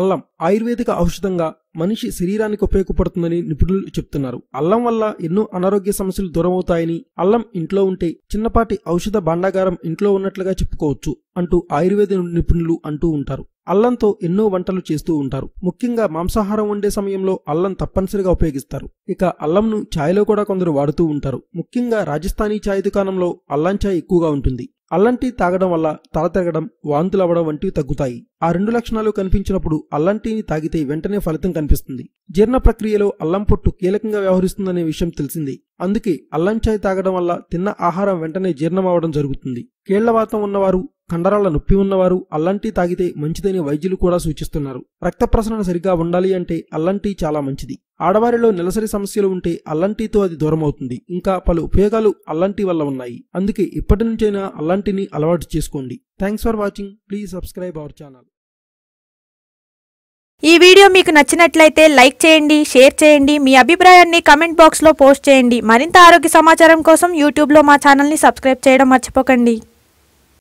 అల్లం ఆయుర్వేదిక ఔషధంగా మనిషి శరీరానికి ఉపయోగపడుతుందని నిపుణులు చెప్తున్నారు. అల్లం వల్ల ఎన్నో అనారోగ్య సమస్యలు దూరమవుతాయని, అల్లం ఇంట్లో ఉంటే చిన్నపాటి ఔషధ భాండాగారం ఇంట్లో ఉన్నట్లుగా చెప్పుకోవచ్చు అంటూ ఆయుర్వేద నిపుణులు అంటూ ఉంటారు. అల్లంతో ఎన్నో వంటలు చేస్తూ ఉంటారు. ముఖ్యంగా మాంసాహారం వండే సమయంలో అల్లం తప్పనిసరిగా ఉపయోగిస్తారు. ఇక అల్లంను ఛాయ్లో కూడా కొందరు వాడుతూ ఉంటారు. ముఖ్యంగా రాజస్థానీ ఛాయ్ దుకాణంలో అల్లం ఛాయ్ ఎక్కువగా ఉంటుంది. అల్లం టీ తాగడం వల్ల తల తిరగడం, వాంతులవ్వడం వంటివి తగ్గుతాయి. ఆ రెండు లక్షణాలు కనిపించినప్పుడు అల్లం టీని తాగితే వెంటనే ఫలితం కనిపిస్తుంది. జీర్ణ ప్రక్రియలో అల్లం పొట్టు కీలకంగా వ్యవహరిస్తుందనే విషయం తెలిసింది. అందుకే అల్లం చాయ్ తాగడం వల్ల తిన్న ఆహారం వెంటనే జీర్ణమవడం జరుగుతుంది. కీళ్లవాతం ఉన్నవారు, కండరాల నొప్పి ఉన్నవారు అల్లం టీ తాగితే మంచిదని వైద్యులు కూడా సూచిస్తున్నారు. రక్త ప్రసరణ సరిగా ఉండాలి అంటే అల్లం టీ చాలా మంచిది. ఆడవారిలో నెలసరి సమస్యలు ఉంటే అల్లం టీతో అది దూరమవుతుంది. ఇంకా పలు ఉపయోగాలు అల్లం టీ వల్ల ఉన్నాయి. అందుకే ఇప్పటి నుంచైనా అల్లం టీని అలవాటు చేసుకోండి. Thanks for watching. Please subscribe our channel. ఈ వీడియో మీకు నచ్చినట్లయితే లైక్ చేయండి, షేర్ చేయండి. మీ అభిప్రాయాన్ని కామెంట్ బాక్స్లో పోస్ట్ చేయండి. మరింత ఆరోగ్య సమాచారం కోసం యూట్యూబ్లో మా ఛానల్ని సబ్స్క్రైబ్ చేయడం మర్చిపోకండి.